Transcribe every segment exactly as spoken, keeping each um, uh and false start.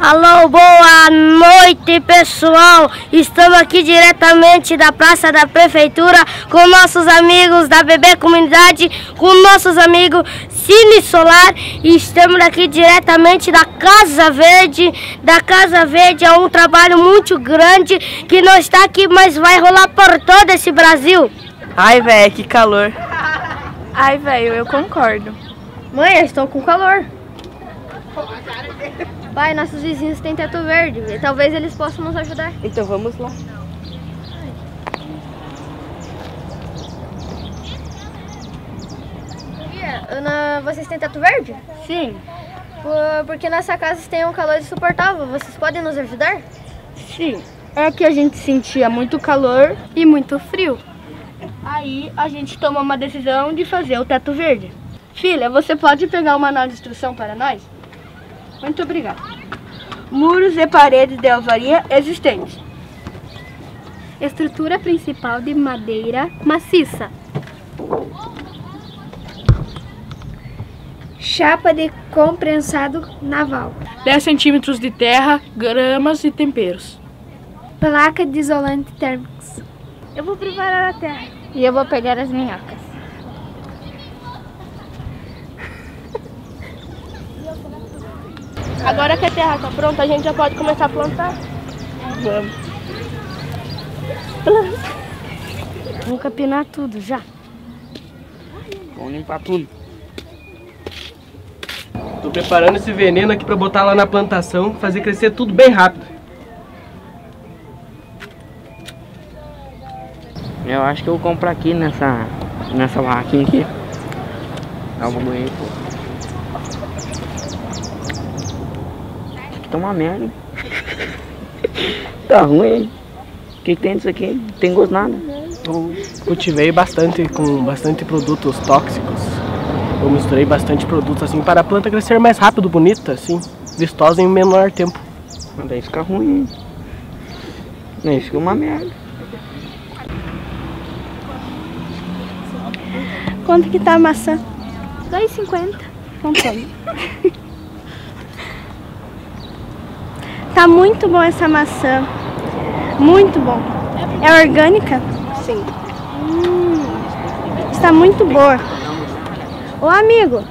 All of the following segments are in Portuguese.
Alô, boa noite, pessoal! Estamos aqui diretamente da Praça da Prefeitura com nossos amigos da Bebê Comunidade, com nossos amigos Cine Solar, e estamos aqui diretamente da Casa Verde. Da Casa Verde é um trabalho muito grande que não está aqui, mas vai rolar por todo esse Brasil. Ai, velho, que calor! Ai, velho, eu concordo. Mãe, eu estou com calor. Pai, nossos vizinhos têm teto verde, e talvez eles possam nos ajudar. Então vamos lá. Ana, vocês têm teto verde? Sim. Por, porque nossa casa tem um calor insuportável, vocês podem nos ajudar? Sim. É que a gente sentia muito calor e muito frio. Aí a gente tomou uma decisão de fazer o teto verde. Filha, você pode pegar o manual de instrução para nós? Muito obrigada. Muros e paredes de alvaria existentes. Estrutura principal de madeira maciça. Chapa de comprensado naval. dez centímetros de terra, gramas e temperos. Placa de isolante térmicos. Eu vou preparar a terra. E eu vou pegar as minhocas. Agora que a terra está pronta, a gente já pode começar a plantar. Vamos. Planta. Vou capinar tudo já. Vamos limpar tudo. Estou preparando esse veneno aqui para botar lá na plantação, fazer crescer tudo bem rápido. Eu acho que eu compro aqui nessa nessa barraquinha aqui. Dá uma banheira, pô. Tá uma merda. Tá ruim, hein? O que tem disso aqui? Não tem gosto nada. Eu cultivei bastante com bastante produtos tóxicos. Eu misturei bastante produtos assim para a planta crescer mais rápido, bonita, assim, vistosa em menor tempo. Mas daí fica ruim, hein? Daí fica uma merda. Quanto que tá a maçã? dois e cinquenta. Comprei. Tá muito bom essa maçã, muito bom. É orgânica? Sim. Hum, está muito boa. Ô amigo,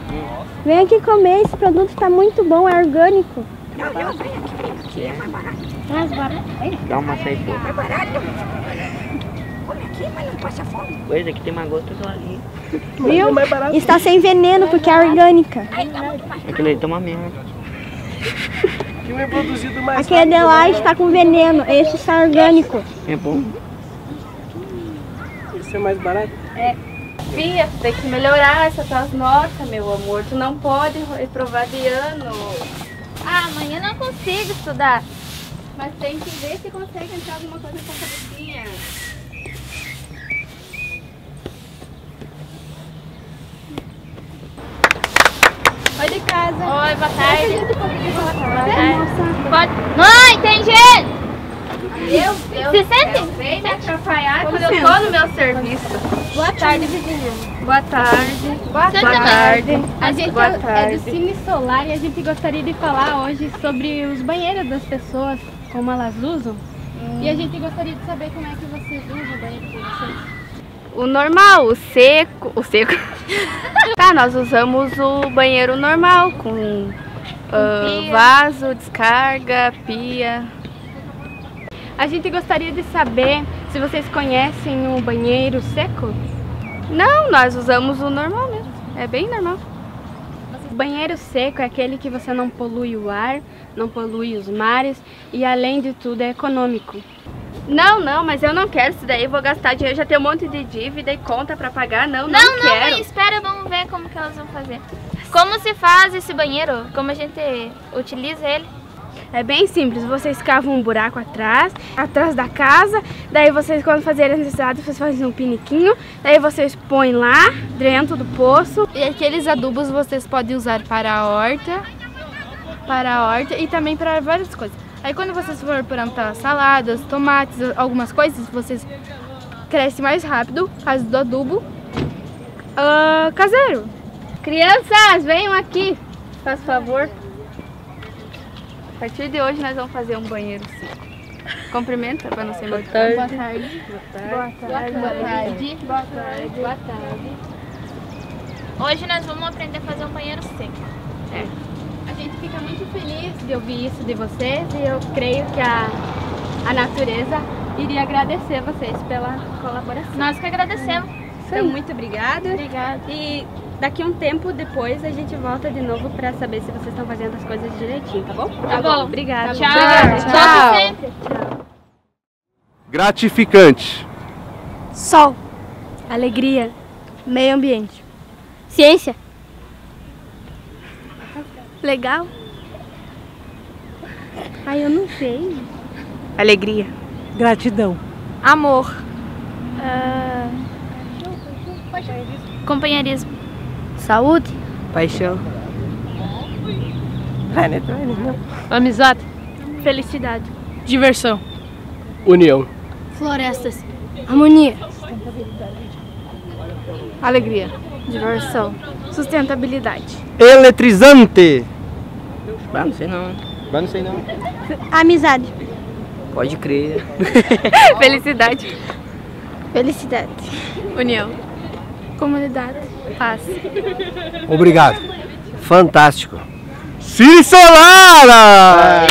vem aqui comer, esse produto tá muito bom, é orgânico. Não, não, vem aqui, vem aqui, é mais barato. Mais barato? Dá uma saída. É barato. Come aqui, mas não passa fome. Coisa que tem uma gota do ali. Viu? Está sem veneno porque é orgânica. Aquilo aí tá uma merda. Mais aquele rápido, de lá, né? Está com veneno, esse está orgânico. É bom? Esse é mais barato? É. Fia, tu tem que melhorar essas tuas notas, meu amor. Tu não pode reprovar de ano. Ah, amanhã não consigo estudar. Mas tem que ver se consegue entrar alguma coisa com a cabecinha. Oi, de casa. Oi, boa tarde. Nossa, boa tarde. Pode... Mãe, tem gente! Meu Deus, se sentem? Vem me atrapalhar quando eu tô no meu serviço. Boa tarde, vizinho. Boa tarde. Boa tarde. Boa tarde. A gente boa tarde. É do Cine Solar e a gente gostaria de falar hoje sobre os banheiros das pessoas, como elas usam. Hum. E a gente gostaria de saber como é que vocês usam o banheiro de vocês. o normal, o seco, o seco. Tá, nós usamos o banheiro normal com uh, vaso, descarga, pia. A gente gostaria de saber se vocês conhecem o banheiro seco? Não, nós usamos o normal mesmo, é bem normal. O banheiro seco é aquele que você não polui o ar, não polui os mares e além de tudo é econômico. Não, não, mas eu não quero isso daí, vou gastar dinheiro, já tenho um monte de dívida e conta pra pagar, não, não, não quero. Não, não, espera, vamos ver como que elas vão fazer. Como se faz esse banheiro, como a gente utiliza ele? É bem simples, vocês cavam um buraco atrás, atrás da casa, daí vocês quando fazerem a necessidade, vocês fazem um piniquinho, daí vocês põem lá dentro do poço. E aqueles adubos vocês podem usar para a horta, para a horta e também para várias coisas. Aí quando vocês forem plantar saladas, tomates, algumas coisas, vocês crescem mais rápido, por causa do adubo uh, caseiro. Crianças, venham aqui, faz favor. A partir de hoje nós vamos fazer um banheiro seco. Cumprimenta para não ser muito tarde. Boa tarde. Boa tarde. Boa tarde. Boa tarde. Boa tarde. Hoje nós vamos aprender a fazer um banheiro seco. É. A gente fica muito feliz de ouvir isso de vocês e eu creio que a, a natureza iria agradecer vocês pela colaboração. Nós que agradecemos. Então, muito obrigada. Obrigada. E daqui um tempo depois a gente volta de novo para saber se vocês estão fazendo as coisas direitinho, tá bom? Tá, tá bom. bom. Obrigada. Tchau. Tchau. Tchau. Sempre. Tchau. Gratificante. Sol. Alegria. Meio ambiente. Ciência. Legal? Ai, eu não sei. Alegria. Gratidão. Amor. Uh... Companheirismo. Saúde. Paixão. Amizade. Felicidade. Diversão. União. Florestas. Harmonia. Alegria. Diversão. Sustentabilidade. Eletrizante. Bah, não sei não. Bah, não sei não. Amizade. Pode crer. Felicidade. Felicidade. União. Comunidade. Paz. Obrigado. Fantástico. Cine Solar!